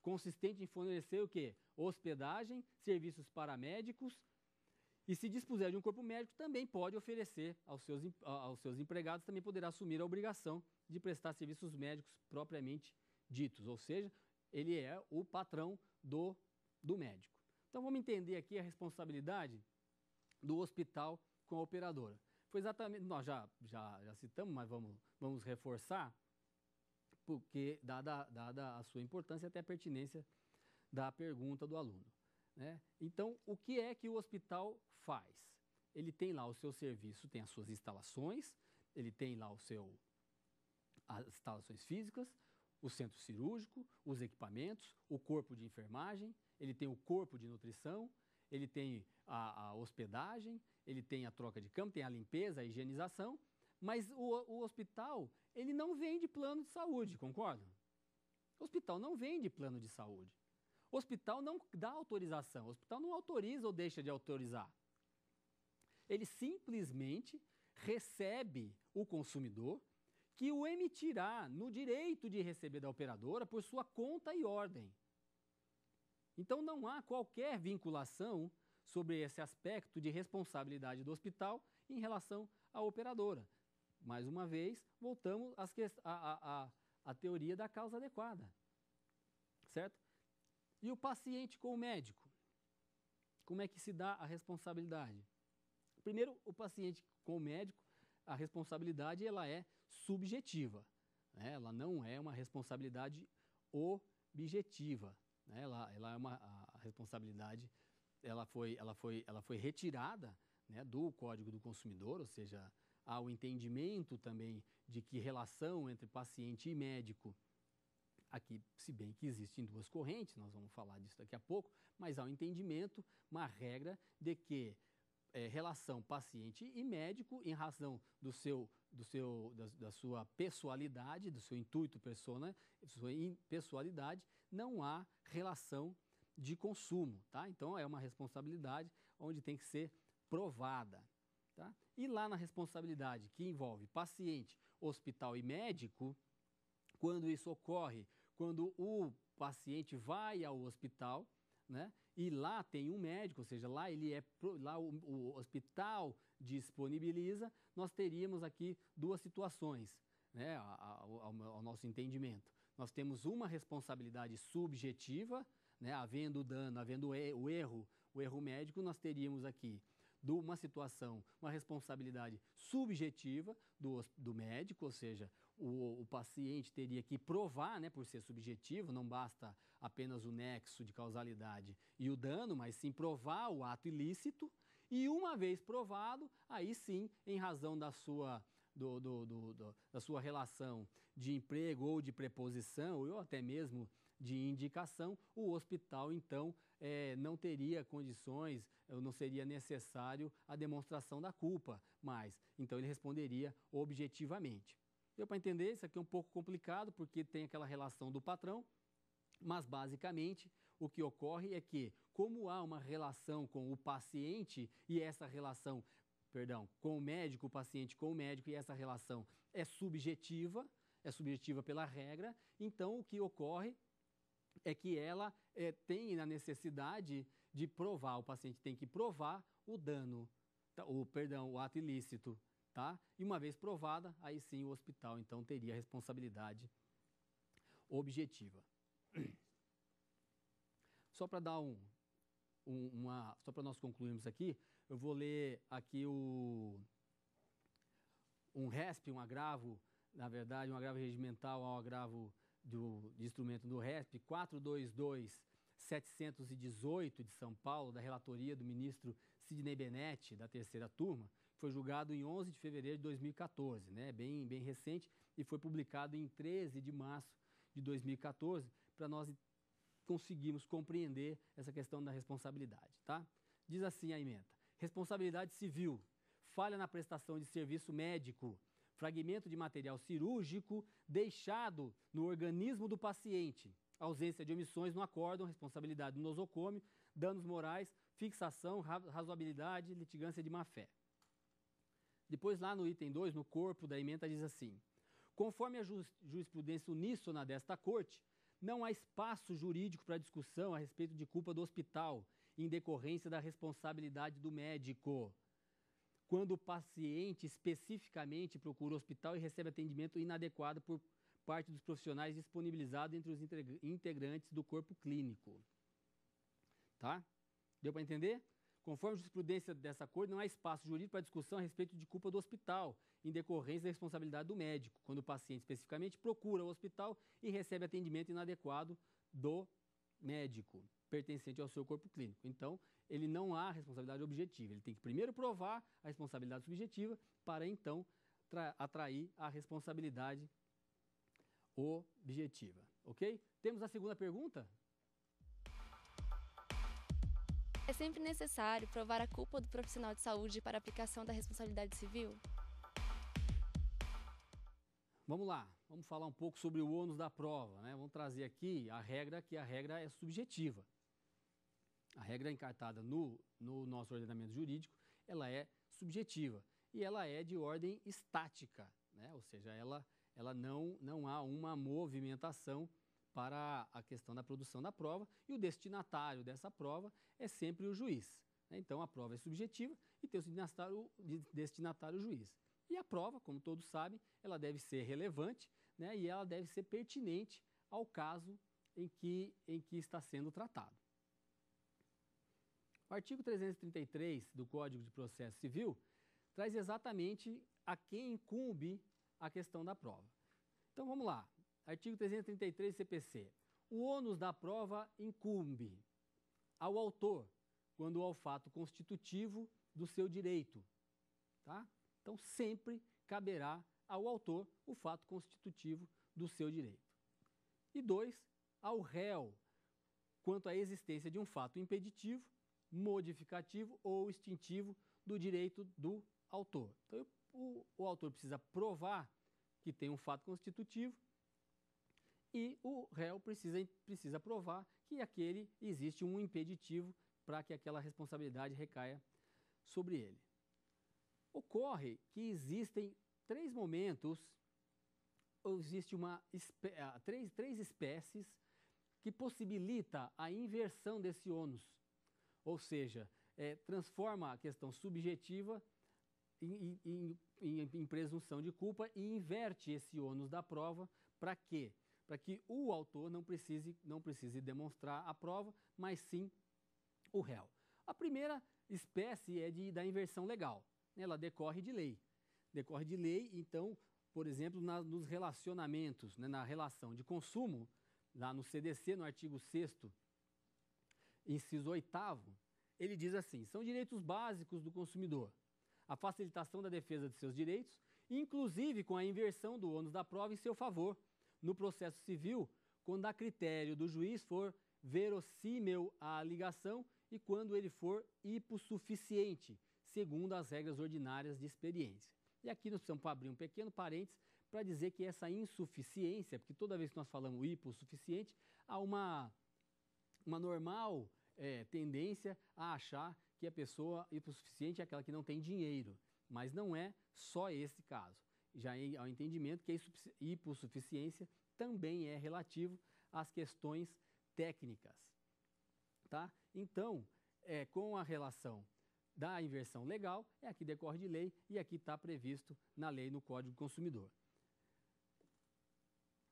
consistente em fornecer o quê? Hospedagem, serviços paramédicos, e se dispuser de um corpo médico, também pode oferecer aos seus, aos seus empregados, também poderá assumir a obrigação de prestar serviços médicos propriamente ditos, ou seja, ele é o patrão do, do médico. Então vamos entender aqui a responsabilidade do hospital com a operadora. Foi exatamente, nós já, já, já citamos, mas vamos, vamos reforçar, porque dada, dada a sua importância e até a pertinência da pergunta do aluno, né? Então, o que é que o hospital faz? Ele tem lá o seu serviço, tem as suas instalações, ele tem lá o seu, as instalações físicas, o centro cirúrgico, os equipamentos, o corpo de enfermagem, ele tem o corpo de nutrição, ele tem a, a hospedagem, ele tem a troca de cama, tem a limpeza, a higienização, mas o, o hospital, ele não vende plano de saúde, concorda? O hospital não vende plano de saúde. O hospital não dá autorização, o hospital não autoriza ou deixa de autorizar. Ele simplesmente recebe o consumidor que o emitirá no direito de receber da operadora por sua conta e ordem. Então não há qualquer vinculação sobre esse aspecto de responsabilidade do hospital em relação à operadora. Mais uma vez, voltamos à a, a, a teoria da causa adequada, certo? E o paciente com o médico? Como é que se dá a responsabilidade? Primeiro, o paciente com o médico, a responsabilidade ela é subjetiva, né? Ela não é uma responsabilidade objetiva, né? ela, ela é uma a responsabilidade, ela foi, ela foi, ela foi retirada, né, do Código do Consumidor, ou seja, há o entendimento também de que relação entre paciente e médico, aqui, se bem que existem duas correntes, nós vamos falar disso daqui a pouco, mas há um entendimento, uma regra de que é, relação paciente e médico, em razão do seu, do seu, da, da sua pessoalidade, do seu intuito, persona, sua impessoalidade, não há relação de consumo, tá? Então é uma responsabilidade onde tem que ser provada, tá? E lá na responsabilidade que envolve paciente, hospital e médico, quando isso ocorre, quando o paciente vai ao hospital, né, e lá tem um médico, ou seja, lá, ele é, lá o, o hospital disponibiliza, nós teríamos aqui duas situações, né, ao, ao, ao nosso entendimento. Nós temos uma responsabilidade subjetiva, né, havendo o dano, havendo o erro, o erro médico, nós teríamos aqui de uma situação, uma responsabilidade subjetiva do, do médico, ou seja, o, o paciente teria que provar, né, por ser subjetivo, não basta apenas o nexo de causalidade e o dano, mas sim provar o ato ilícito, e uma vez provado, aí sim, em razão da sua, do, do, do, do, da sua relação de emprego ou de preposição, ou até mesmo de indicação, o hospital, então, é, não teria condições, não seria necessário a demonstração da culpa, mas, então, ele responderia objetivamente. Deu para entender? Isso aqui é um pouco complicado, porque tem aquela relação do patrão, mas, basicamente, o que ocorre é que, como há uma relação com o paciente e essa relação, perdão, com o médico, o paciente com o médico, e essa relação é subjetiva, é subjetiva pela regra, então, o que ocorre é que ela é, tem a necessidade de provar, o paciente tem que provar o dano, o, perdão, o ato ilícito, tá? E uma vez provada, aí sim o hospital, então, teria a responsabilidade objetiva. Só para dar um, um uma, só para nós concluirmos aqui, eu vou ler aqui o, um R E S P, um agravo, na verdade, um agravo regimental ao agravo do de instrumento do R E S P, setecentos e dezoito de São Paulo, da relatoria do ministro Sidney Bennett, da terceira turma, foi julgado em onze de fevereiro de dois mil e quatorze, né? bem, bem recente, e foi publicado em treze de março de dois mil e quatorze, para nós conseguirmos compreender essa questão da responsabilidade. Tá? Diz assim a emenda: responsabilidade civil, falha na prestação de serviço médico, fragmento de material cirúrgico deixado no organismo do paciente, ausência de omissões no acórdão, responsabilidade do nosocômio, danos morais, fixação, razoabilidade, litigância de má-fé. Depois, lá no item dois, no corpo da emenda, diz assim: conforme a jurisprudência uníssona desta Corte, não há espaço jurídico para discussão a respeito de culpa do hospital em decorrência da responsabilidade do médico, quando o paciente especificamente procura o hospital e recebe atendimento inadequado por parte dos profissionais disponibilizados entre os integrantes do corpo clínico. Tá? Deu para entender? Conforme a jurisprudência dessa Corte, não há espaço jurídico para discussão a respeito de culpa do hospital, em decorrência da responsabilidade do médico, quando o paciente especificamente procura o hospital e recebe atendimento inadequado do médico, pertencente ao seu corpo clínico. Então, ele não há responsabilidade objetiva. Ele tem que primeiro provar a responsabilidade subjetiva para, então, atrair a responsabilidade objetiva. Ok? Temos a segunda pergunta? É sempre necessário provar a culpa do profissional de saúde para a aplicação da responsabilidade civil? Vamos lá, vamos falar um pouco sobre o ônus da prova, né? Vamos trazer aqui a regra, que a regra é subjetiva. A regra encartada no, no nosso ordenamento jurídico, ela é subjetiva e ela é de ordem estática, né? Ou seja, ela, ela não, não há uma movimentação para a questão da produção da prova, e o destinatário dessa prova é sempre o juiz, né? Então, a prova é subjetiva e tem o destinatário, destinatário o juiz. E a prova, como todos sabem, ela deve ser relevante, né, e ela deve ser pertinente ao caso em que, em que está sendo tratado. O artigo trezentos e trinta e três do Código de Processo Civil traz exatamente a quem incumbe a questão da prova. Então, vamos lá. Artigo trezentos e trinta e três do C P C. O ônus da prova incumbe ao autor, quando há o fato constitutivo do seu direito, tá? Então, sempre caberá ao autor o fato constitutivo do seu direito. E dois, ao réu, quanto à existência de um fato impeditivo, modificativo ou extintivo do direito do autor. Então, o, o autor precisa provar que tem um fato constitutivo e o réu precisa, precisa provar que aquele existe um impeditivo para que aquela responsabilidade recaia sobre ele. Ocorre que existem três momentos, ou existe uma três, três espécies que possibilita a inversão desse ônus, ou seja, é, transforma a questão subjetiva em, em, em, em presunção de culpa e inverte esse ônus da prova para quê? Para que o autor não precise, não precise demonstrar a prova, mas sim o réu. A primeira espécie é de, da inversão legal. Ela decorre de lei. Decorre de lei, então, por exemplo, na, nos relacionamentos, né, na relação de consumo, lá no C D C, no artigo sexto, inciso oitavo, ele diz assim: são direitos básicos do consumidor a facilitação da defesa de seus direitos, inclusive com a inversão do ônus da prova em seu favor, no processo civil, quando a critério do juiz for verossímil a alegação e quando ele for hipossuficiente, segundo as regras ordinárias de experiência. E aqui nós precisamos abrir um pequeno parênteses para dizer que essa insuficiência, porque toda vez que nós falamos hipossuficiente, há uma, uma normal é, tendência a achar que a pessoa hipossuficiente é aquela que não tem dinheiro, mas não é só esse caso. Já há o entendimento que a hipossuficiência também é relativo às questões técnicas. Tá? Então, é, com a relação da inversão legal, é aqui decorre de lei e aqui está previsto na lei, no Código do Consumidor.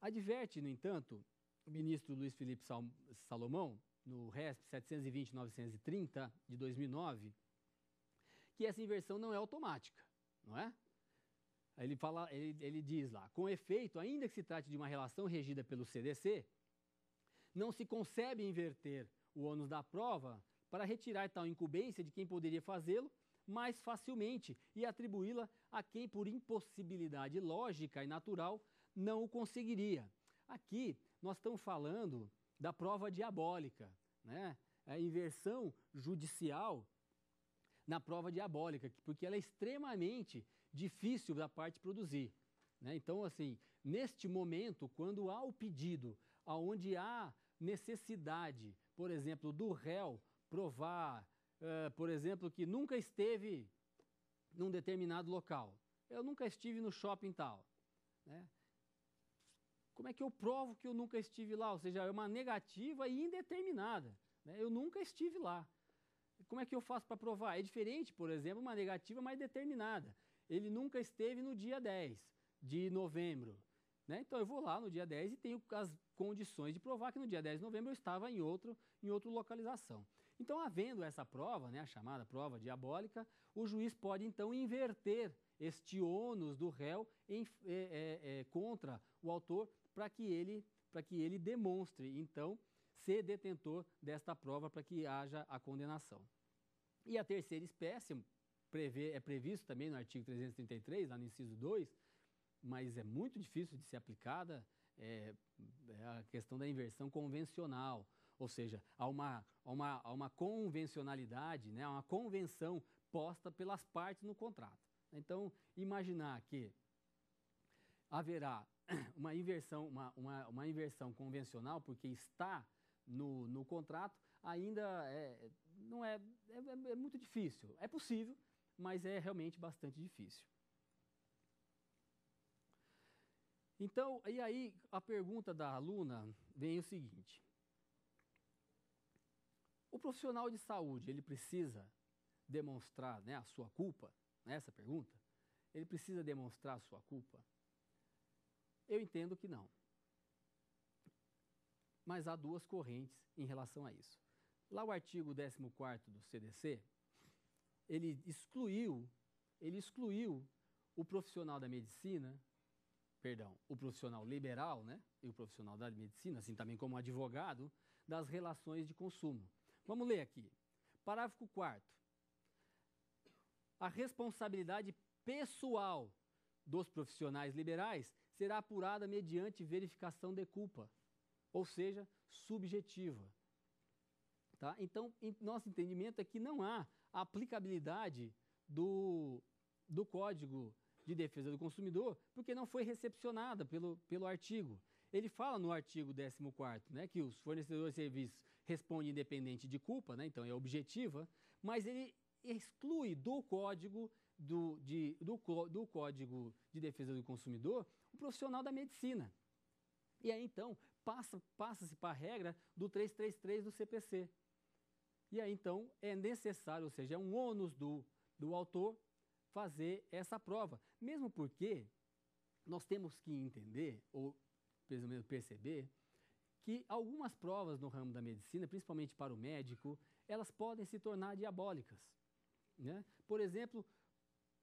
Adverte, no entanto, o ministro Luiz Felipe Salomão, no R E S P setecentos e vinte, novecentos e trinta, de dois mil e nove, que essa inversão não é automática, não é? Ele, fala, ele, ele diz lá: com efeito, ainda que se trate de uma relação regida pelo C D C, não se concebe inverter o ônus da prova para retirar tal incumbência de quem poderia fazê-lo mais facilmente e atribuí-la a quem, por impossibilidade lógica e natural, não o conseguiria. Aqui nós estamos falando da prova diabólica, né? A inversão judicial na prova diabólica, porque ela é extremamente difícil da parte produzir, né? Então, assim, neste momento, quando há o pedido, onde há necessidade, por exemplo, do réu provar, uh, por exemplo, que nunca esteve num determinado local. Eu nunca estive no shopping tal, né? Como é que eu provo que eu nunca estive lá? Ou seja, é uma negativa indeterminada, né? Eu nunca estive lá. Como é que eu faço para provar? É diferente, por exemplo, uma negativa mais determinada. Ele nunca esteve no dia dez de novembro. Né? Então, eu vou lá no dia dez e tenho as condições de provar que no dia dez de novembro eu estava em, outro, em outra localização. Então, havendo essa prova, né, a chamada prova diabólica, o juiz pode, então, inverter este ônus do réu em, é, é, é, contra o autor para que ele, para que ele demonstre, então, ser detentor desta prova para que haja a condenação. E a terceira espécie prevê, é previsto também no artigo trezentos e trinta e três, lá no inciso dois, mas é muito difícil de ser aplicada, é, a questão da inversão convencional, ou seja, há uma, uma, uma convencionalidade, né, uma convenção posta pelas partes no contrato. Então, imaginar que haverá uma inversão, uma, uma, uma inversão convencional, porque está no, no contrato, ainda é, não é, é, é muito difícil. É possível, mas é realmente bastante difícil. Então, e aí a pergunta da aluna vem o seguinte: o profissional de saúde, ele precisa demonstrar, né, a sua culpa? Essa pergunta, ele precisa demonstrar a sua culpa? Eu entendo que não. Mas há duas correntes em relação a isso. Lá o artigo décimo quarto do C D C, ele excluiu, ele excluiu o profissional da medicina, perdão, o profissional liberal, né, e o profissional da medicina, assim também como advogado, das relações de consumo. Vamos ler aqui. Parágrafo quarto. A responsabilidade pessoal dos profissionais liberais será apurada mediante verificação de culpa, ou seja, subjetiva. Tá? Então, em nosso entendimento é que não há aplicabilidade do, do Código de Defesa do Consumidor, porque não foi recepcionada pelo, pelo artigo. Ele fala no artigo décimo quarto, né, que os fornecedores de serviços respondem independente de culpa, né, então é objetiva, mas ele exclui do Código do, de, do, do Código de Defesa do Consumidor o profissional da medicina. E aí, então, passa, passa-se para a regra do trezentos e trinta e três do C P C. E aí, então, é necessário, ou seja, é um ônus do, do autor fazer essa prova. Mesmo porque nós temos que entender, ou pelo menos perceber, que algumas provas no ramo da medicina, principalmente para o médico, elas podem se tornar diabólicas, né? Por exemplo,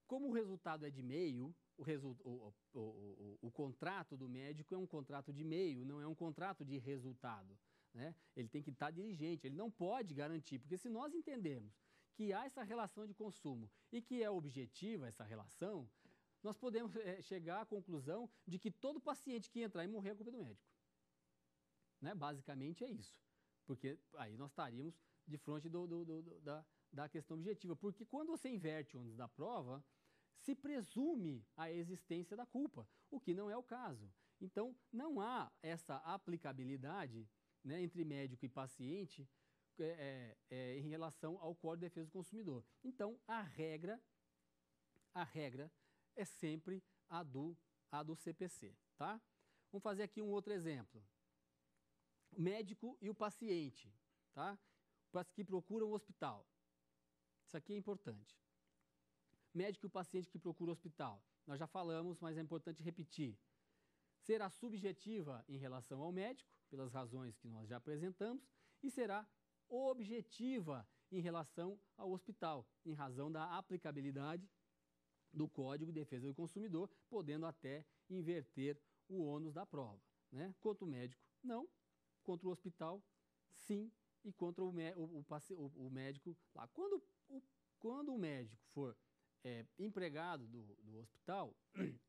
como o resultado é de meio, o, resu o, o, o, o contrato do médico é um contrato de meio, não é um contrato de resultado, né? Ele tem que estar diligente, ele não pode garantir, porque se nós entendermos que há essa relação de consumo e que é objetiva essa relação, nós podemos é, chegar à conclusão de que todo paciente que entrar e morrer é culpa do médico. Né? Basicamente é isso, porque aí nós estaríamos de frente do, do, do, da, da questão objetiva, porque quando você inverte o ônus da prova, se presume a existência da culpa, o que não é o caso. Então, não há essa aplicabilidade, né, entre médico e paciente, É, é, em relação ao Código de Defesa do Consumidor. Então, a regra, a regra é sempre a do, a do C P C, tá? Vamos fazer aqui um outro exemplo. O médico e o paciente, tá? Para que procuram o hospital. Isso aqui é importante. Médico e o paciente que procura o hospital. Nós já falamos, mas é importante repetir. Será subjetiva em relação ao médico, pelas razões que nós já apresentamos, e será objetiva em relação ao hospital, em razão da aplicabilidade do Código de Defesa do Consumidor, podendo até inverter o ônus da prova, né? Quanto o médico, não. Quanto o hospital, sim. e contra o, o, o, o médico lá. Quando o, quando o médico for é, empregado do, do hospital,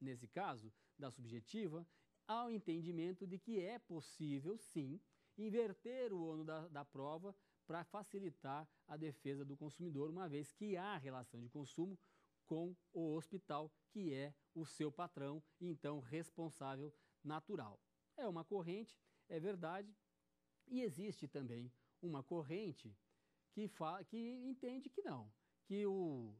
nesse caso, da subjetiva, há o entendimento de que é possível, sim, inverter o ônus da, da prova para facilitar a defesa do consumidor, uma vez que há relação de consumo com o hospital, que é o seu patrão, então responsável natural. É uma corrente, é verdade, e existe também uma corrente que, fa que entende que não, que o,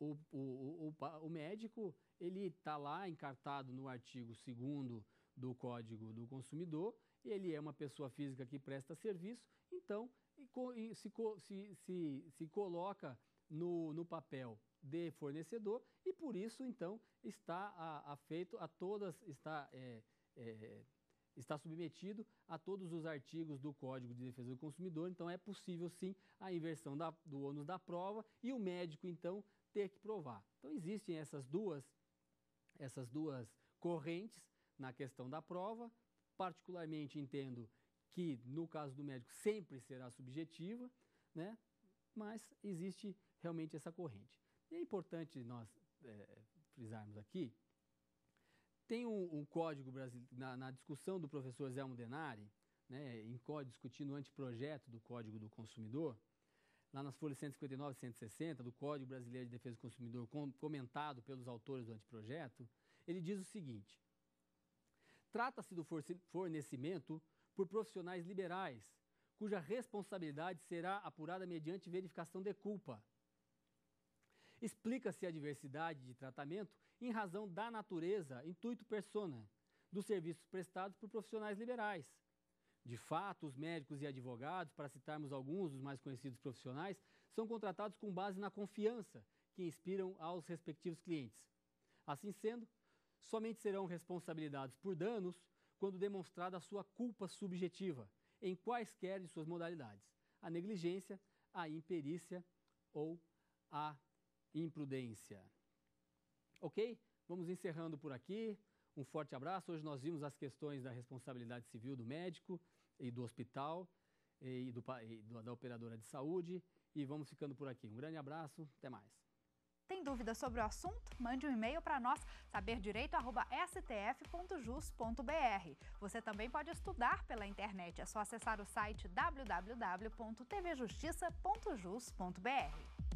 o, o, o, o médico ele está lá encartado no artigo segundo do Código do Consumidor, ele é uma pessoa física que presta serviço, então se, se, se, se coloca no, no papel de fornecedor e por isso então está a, a feito a todas está é, é, está submetido a todos os artigos do Código de Defesa do Consumidor, então é possível sim a inversão da, do ônus da prova e o médico então ter que provar. Então existem essas duas essas duas correntes na questão da prova. Particularmente entendo que no caso do médico sempre será subjetiva, né? Mas existe realmente essa corrente. E é importante nós é, frisarmos aqui, tem um, um código brasileiro, na, na discussão do professor Zelmo Denari, né, em código, discutindo o anteprojeto do Código do Consumidor, lá nas folhas cento e cinquenta e nove e cento e sessenta do Código Brasileiro de Defesa do Consumidor, com, comentado pelos autores do anteprojeto, ele diz o seguinte: trata-se do fornecimento por profissionais liberais, cuja responsabilidade será apurada mediante verificação de culpa. Explica-se a diversidade de tratamento em razão da natureza, intuito persona, dos serviços prestados por profissionais liberais. De fato, os médicos e advogados, para citarmos alguns dos mais conhecidos profissionais, são contratados com base na confiança que inspiram aos respectivos clientes. Assim sendo, somente serão responsabilizados por danos quando demonstrada a sua culpa subjetiva, em quaisquer de suas modalidades, a negligência, a imperícia ou a imprudência. Ok? Vamos encerrando por aqui. Um forte abraço. Hoje nós vimos as questões da responsabilidade civil do médico e do hospital e, do, e da operadora de saúde e vamos ficando por aqui. Um grande abraço. Até mais. Tem dúvida sobre o assunto? Mande um e-mail para nós, saber direito arroba s t f ponto jus ponto b r. Você também pode estudar pela internet, é só acessar o site w w w ponto t v justiça ponto jus ponto b r.